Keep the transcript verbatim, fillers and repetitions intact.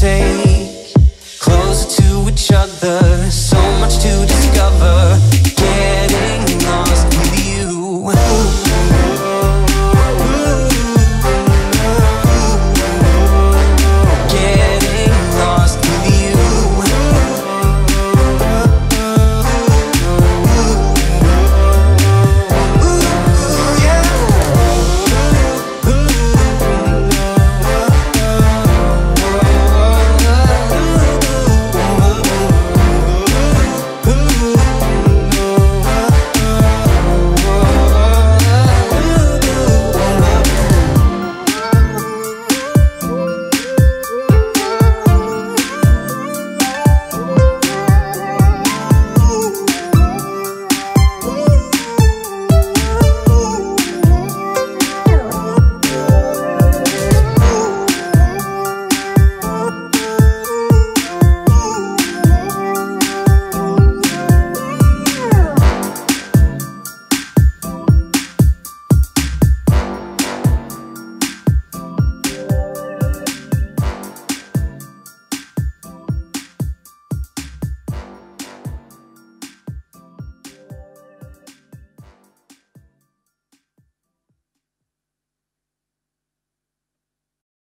Take closer to each other, so much to discover.